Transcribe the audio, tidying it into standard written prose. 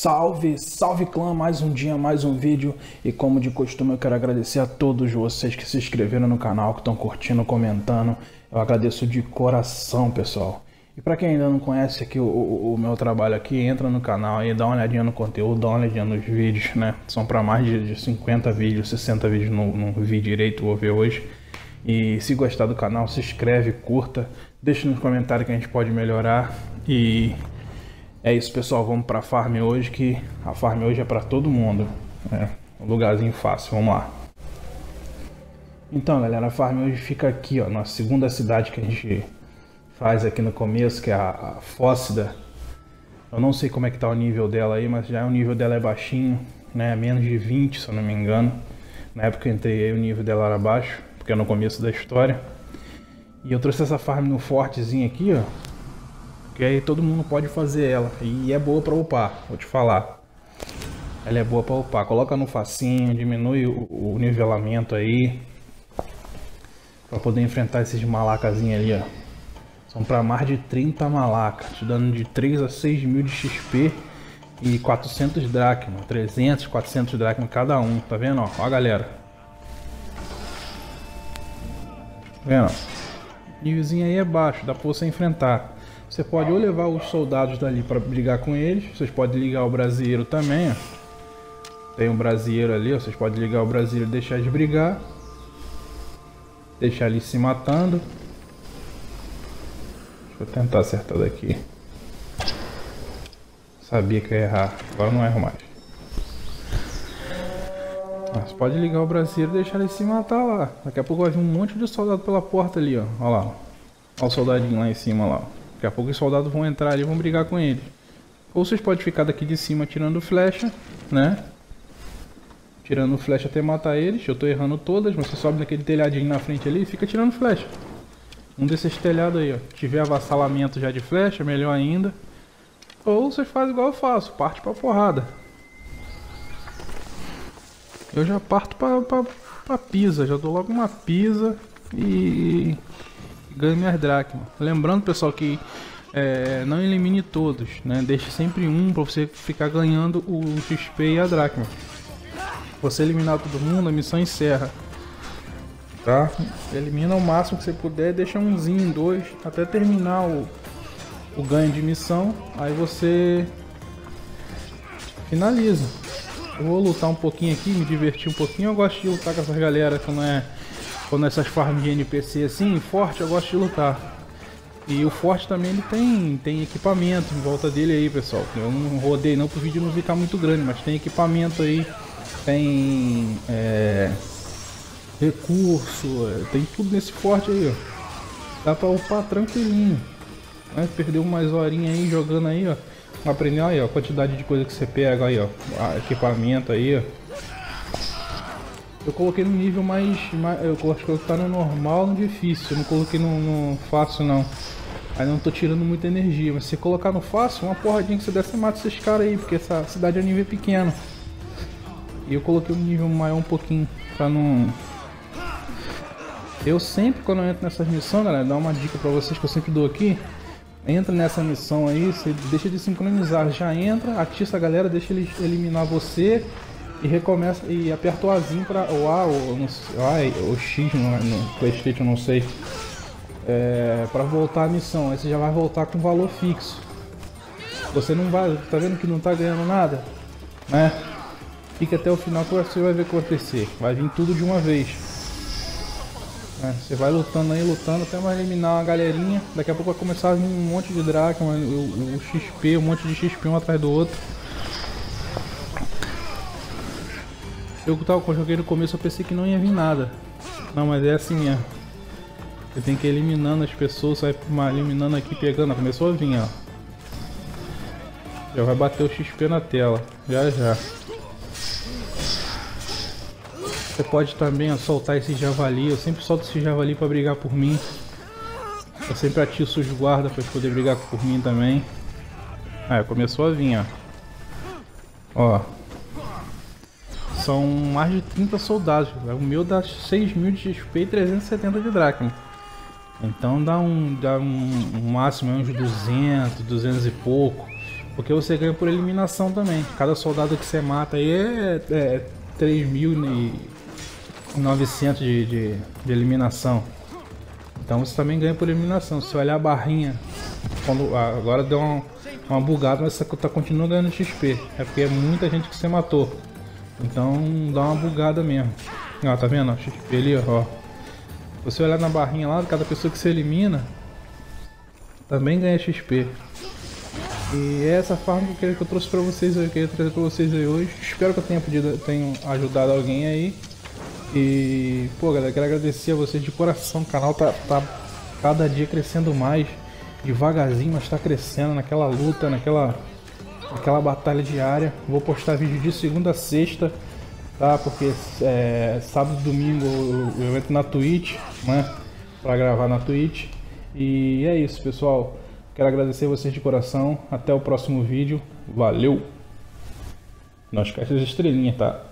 Salve, salve clã, mais um dia, mais um vídeo. E como de costume eu quero agradecer a todos vocês que se inscreveram no canal, que estão curtindo, comentando. Eu agradeço de coração, pessoal. E para quem ainda não conhece aqui o meu trabalho aqui, entra no canal e dá uma olhadinha no conteúdo, dá uma olhadinha nos vídeos, né? São para mais de 50 vídeos, 60 vídeos, não vi direito, vou ver hoje. E se gostar do canal, se inscreve, curta, deixa nos comentários que a gente pode melhorar. E é isso, pessoal, vamos pra farm hoje, que a farm hoje é pra todo mundo, né? Um lugarzinho fácil, vamos lá. Então, galera, a farm hoje fica aqui, ó, na segunda cidade que a gente faz aqui no começo, que é a Fócida. Eu não sei como é que tá o nível dela aí, mas já o nível dela é baixinho, né? Menos de 20, se eu não me engano. Na época que eu entrei aí, o nível dela era baixo, porque é no começo da história. E eu trouxe essa farm no fortezinho aqui, ó, que aí todo mundo pode fazer ela. E é boa pra upar, vou te falar. Ela é boa pra upar. Coloca no facinho, diminui o nivelamento aí, pra poder enfrentar esses malacazinhos ali, ó. São pra mais de 30 malacas, te dando de 3 a 6 mil de XP e 400 dracma. 300, 400 dracma cada um, tá vendo? Ó, a galera, vendo? O nívelzinho aí é baixo, dá pra você enfrentar. Você pode ou levar os soldados dali pra brigar com eles, vocês podem ligar o brasileiro também, ó. Tem um brasileiro ali, ó, vocês podem ligar o brasileiro e deixar eles brigar, deixar eles se matando. Deixa eu tentar acertar daqui. Sabia que eu ia errar, agora não erro mais. Você pode ligar o brasileiro e deixar ele se matar lá. Daqui a pouco vai vir um monte de soldado pela porta ali, ó. Olha lá. Olha o soldadinho lá em cima, lá. Daqui a pouco os soldados vão entrar ali e vão brigar com ele. Ou vocês podem ficar daqui de cima tirando flecha, né? Tirando flecha até matar eles. Eu tô errando todas, mas você sobe naquele telhadinho na frente ali e fica tirando flecha. Um desses telhados aí, ó. Se tiver avassalamento já de flecha, melhor ainda. Ou vocês fazem igual eu faço, parte pra porrada. Eu já parto pra pisa, já dou logo uma pisa e ganho minhas dracmas. Lembrando, pessoal, que não elimine todos, né? Deixe sempre um pra você ficar ganhando o XP e a dracma. Você eliminar todo mundo, a missão encerra, tá? Elimina o máximo que você puder, deixa umzinho, dois, até terminar o ganho de missão. Aí você finaliza. Eu vou lutar um pouquinho aqui, me divertir um pouquinho. Eu gosto de lutar com essas galera quando essas farms de NPC assim, forte, eu gosto de lutar. E o forte também, ele tem equipamento em volta dele aí, pessoal. Eu não rodei não pro vídeo não ficar muito grande, mas tem equipamento aí, tem recurso, tem tudo nesse forte aí, ó. Dá pra upar tranquilinho, né? Perdeu umas horinhas aí jogando aí, ó. Aprender aí, ó, a quantidade de coisa que você pega aí, ó, equipamento aí, ó. Eu coloquei no nível mais eu acho que tá no normal, no difícil. Eu não coloquei no fácil não. Aí não tô tirando muita energia, mas se colocar no fácil, uma porradinha que você der, você mata esses caras aí, porque essa cidade é um nível pequeno. E eu coloquei um nível maior um pouquinho, pra não... Eu sempre, quando eu entro nessas missões, galera, dá uma dica pra vocês que eu sempre dou aqui. Entra nessa missão aí, você deixa de sincronizar, já entra, atiça a galera, deixa ele eliminar você e recomeça, e aperta o Azinho para o A ou X no PlayStation, não sei, para voltar a missão. Aí você já vai voltar com valor fixo. Você não vai, tá vendo que não tá ganhando nada, né? Fica até o final que você vai ver o que acontecer. Vai vir tudo de uma vez. Você vai lutando aí, lutando, até mais eliminar uma galerinha. Daqui a pouco vai começar a vir um monte de dracma, o XP, um monte de XP um atrás do outro. Eu tava joguei no começo, eu pensei que não ia vir nada. Não, mas é assim mesmo. Você tem que ir eliminando as pessoas, sai eliminando aqui, pegando. Começou a vir, ó. Já vai bater o XP na tela, já já. Você pode também, ó, soltar esse javali. Eu sempre solto esse javali para brigar por mim. Eu sempre atiço os guardas para poder brigar por mim também. Ah, começou a vir, ó. Ó. São mais de 30 soldados. O meu dá 6 mil de XP e 370 de dracma. Então dá um máximo uns 200, 200 e pouco. Porque você ganha por eliminação também. Cada soldado que você mata aí é 3.900 de eliminação. Então você também ganha por eliminação. Se olhar a barrinha, quando, agora deu uma bugada, mas você tá continuando ganhando XP. É porque é muita gente que você matou. Então dá uma bugada mesmo. Ó, tá vendo? XP ali, ó. Se você olhar na barrinha lá, cada pessoa que você elimina também ganha XP. E é essa farm que eu trouxe pra vocês hoje, que eu trazer pra vocês aí hoje. Espero que eu tenha ajudado alguém aí. E pô, galera, quero agradecer a vocês de coração. O canal tá cada dia crescendo mais, devagarzinho, mas tá crescendo naquela luta, naquela batalha diária. Vou postar vídeo de segunda a sexta, tá? Porque sábado e domingo eu entro na Twitch, né? Pra gravar na Twitch. E é isso, pessoal. Quero agradecer a vocês de coração. Até o próximo vídeo. Valeu! Não esquece as estrelinhas, tá?